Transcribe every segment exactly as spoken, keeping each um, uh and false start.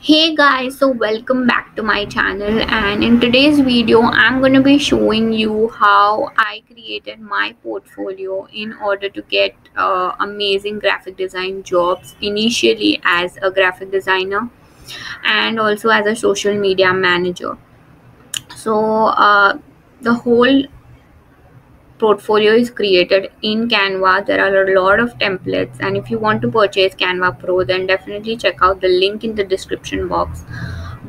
Hey guys, so welcome back to my channel, and in today's video I'm going to be showing you how I created my portfolio in order to get uh, amazing graphic design jobs initially as a graphic designer and also as a social media manager. So uh, the whole portfolio is created in Canva. There are a lot of templates, and if you want to purchase Canva Pro, then definitely check out the link in the description box.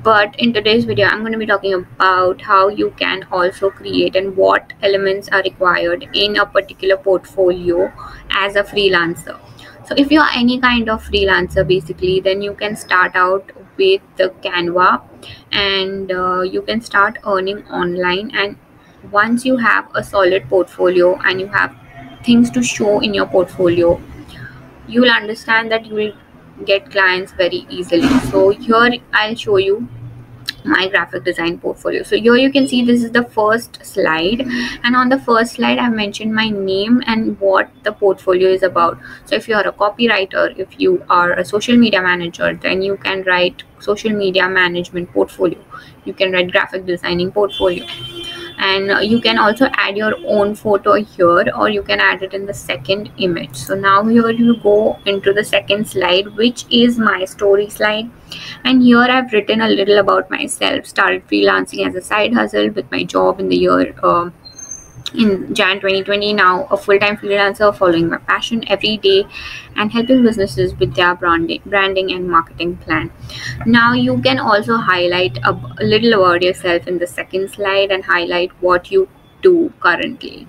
But in today's video I'm going to be talking about how you can also create and what elements are required in a particular portfolio as a freelancer. So if you are any kind of freelancer basically, then you can start out with the Canva, and uh, you can start earning online. And once you have a solid portfolio and you have things to show in your portfolio, you will understand that you will get clients very easily. So here I'll show you my graphic design portfolio. So here you can see this is the first slide, and on the first slide I've mentioned my name and what the portfolio is about. So if you are a copywriter, if you are a social media manager, then you can write social media management portfolio, you can write graphic designing portfolio. And you can also add your own photo here, or you can add it in the second image. So now here you go into the second slide, which is my story slide. And here I've written a little about myself. Started freelancing as a side hustle with my job in the year uh, in January twenty twenty. Now a full-time freelancer, following my passion every day and helping businesses with their branding branding and marketing plan. Now you can also highlight a, a little about yourself in the second slide and highlight what you do currently.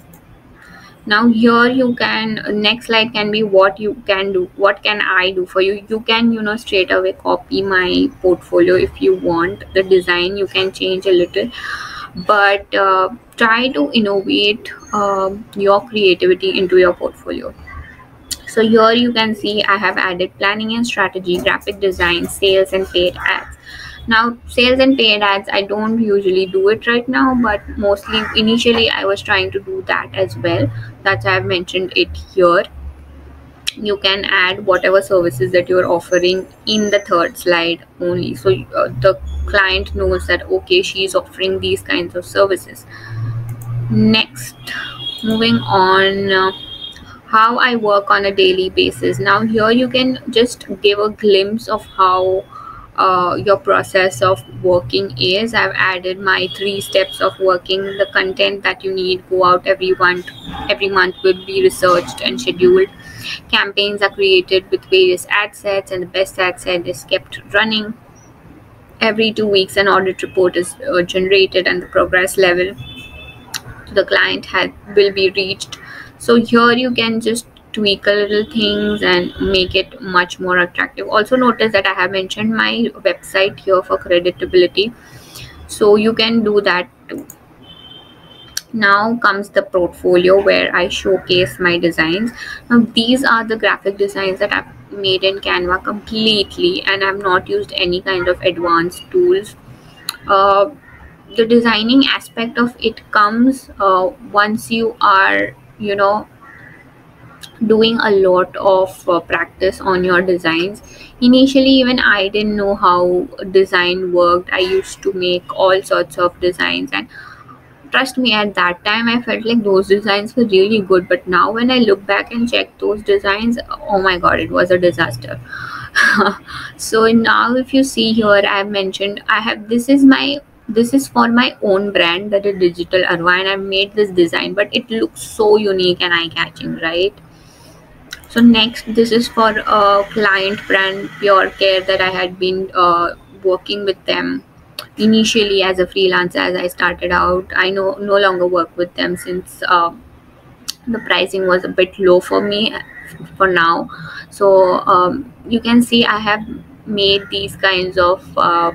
Now here you can, next slide can be what you can do, what can I do for you. You can, you know, straight away copy my portfolio if you want. The design you can change a little, but uh, try to innovate um, your creativity into your portfolio. So here you can see I have added planning and strategy, graphic design, sales and paid ads. Now sales and paid ads, I don't usually do it right now, but mostly initially I was trying to do that as well. That's why I've mentioned it here. You can add whatever services that you're offering in the third slide only, so uh, the client knows that okay, she's offering these kinds of services. Next, moving on, uh, how I work on a daily basis. Now here you can just give a glimpse of how uh, your process of working is. I've added my three steps of working. The content that you need go out every month every month will be researched and scheduled. Campaigns are created with various ad sets, and the best ad set is kept running. Every two weeks an audit report is uh, generated, and the progress level to the client had will be reached. So here you can just tweak a little things and make it much more attractive. Also notice that I have mentioned my website here for creditability, so you can do that too. Now comes the portfolio where I showcase my designs. Now these are the graphic designs that I've made in Canva completely, and I've not used any kind of advanced tools. Uh, the designing aspect of it comes uh, once you are, you know, doing a lot of uh, practice on your designs. Initially even I didn't know how design worked. I used to make all sorts of designs, and trust me, at that time I felt like those designs were really good, but now when I look back and check those designs, oh my god, it was a disaster. So now if you see here, I have mentioned I have this is my this is for my own brand, that is Digital Arwa, and I made this design, but it looks so unique and eye-catching, right? So next, this is for a client brand, Pure Care, that I had been uh, working with them initially as a freelancer. As I started out, I no no longer work with them since uh, the pricing was a bit low for me for now. So um, you can see I have made these kinds of uh,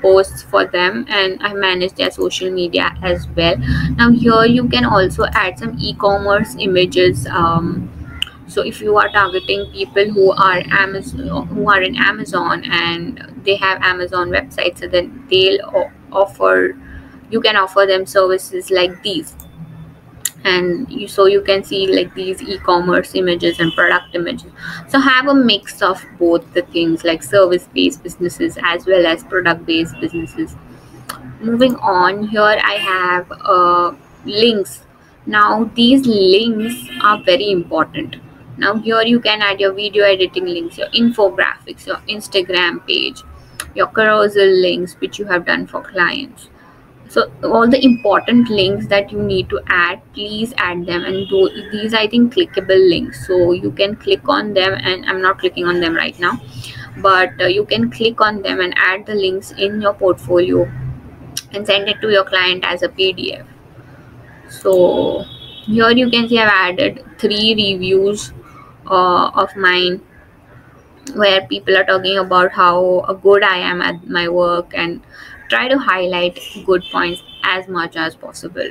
posts for them, and I manage their social media as well. Now here you can also add some e-commerce images. Um, so if you are targeting people who are Amazon who are in Amazon and they have Amazon websites, so then they'll offer you can offer them services like these. and you, so you can see like these e-commerce images and product images. So have a mix of both the things, like service-based businesses as well as product-based businesses. Moving on, here I have uh, links. Now these links are very important. Now here you can add your video editing links, your infographics, your Instagram page, your carousel links which you have done for clients. So all the important links that you need to add, please add them. And these, I think, clickable links, so you can click on them, and I'm not clicking on them right now, but uh, you can click on them and add the links in your portfolio and send it to your client as a P D F. So here you can see I've added three reviews uh, of mine where people are talking about how good I am at my work, and try to highlight good points as much as possible.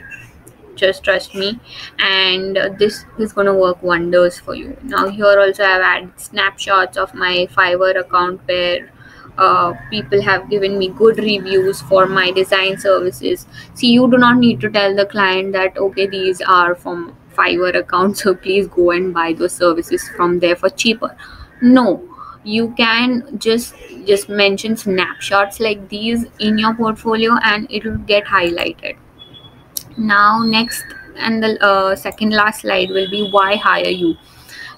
Just trust me, and this is going to work wonders for you. Now here also I've added snapshots of my Fiverr account where uh, people have given me good reviews for my design services. See, you do not need to tell the client that, okay, these are from Fiverr account, so please go and buy those services from there for cheaper. No, you can just just mention snapshots like these in your portfolio and it will get highlighted. Now next, and the uh, second last slide will be why hire you.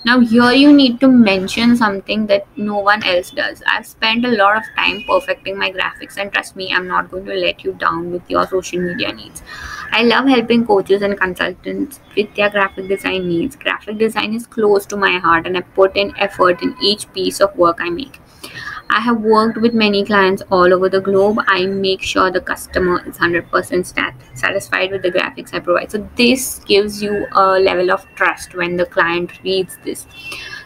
Now here you need to mention something that no one else does. I've spent a lot of time perfecting my graphics, and trust me, I'm not going to let you down with your social media needs. I love helping coaches and consultants with their graphic design needs. Graphic design is close to my heart, and I put in effort in each piece of work I make. I have worked with many clients all over the globe. I make sure the customer is one hundred percent satisfied with the graphics I provide. So this gives you a level of trust when the client reads this.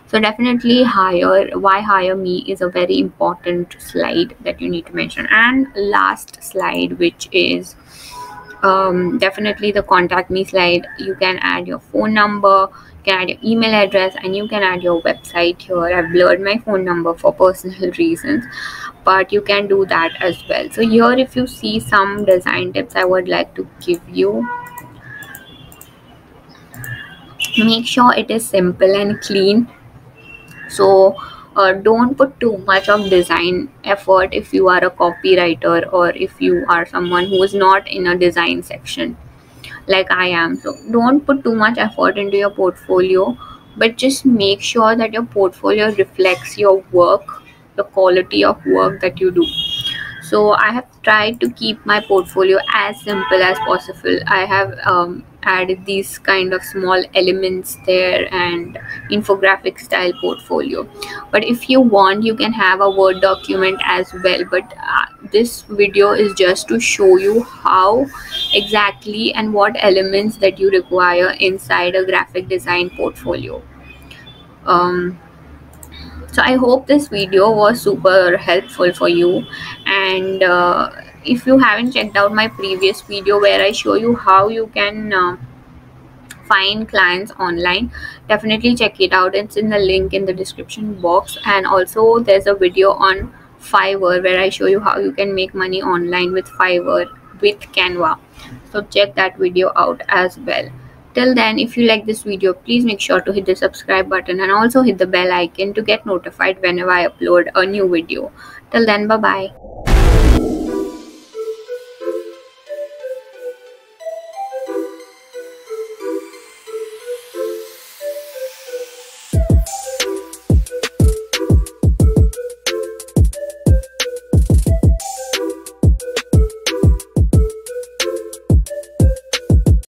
So definitely hire, why hire me is a very important slide that you need to mention. And last slide, which is um, definitely the contact me slide. You can add your phone number, you can add your email address, and you can add your website here. I've blurred my phone number for personal reasons, but you can do that as well. So here, if you see some design tips I would like to give you, make sure it is simple and clean. So uh, don't put too much of design effort if you are a copywriter or if you are someone who is not in a design section like I am. So don't put too much effort into your portfolio, but just make sure that your portfolio reflects your work, the quality of work that you do. So I have tried to keep my portfolio as simple as possible. I have um, added these kind of small elements there and infographic style portfolio. But if you want, you can have a Word document as well. But uh, this video is just to show you how exactly and what elements that you require inside a graphic design portfolio. Um, So I hope this video was super helpful for you, and uh, if you haven't checked out my previous video where I show you how you can uh, find clients online, definitely check it out. It's in the link in the description box, and also there's a video on Fiverr where I show you how you can make money online with Fiverr with Canva. So check that video out as well. Till then, if you like this video, please make sure to hit the subscribe button and also hit the bell icon to get notified whenever I upload a new video. Till then, bye-bye.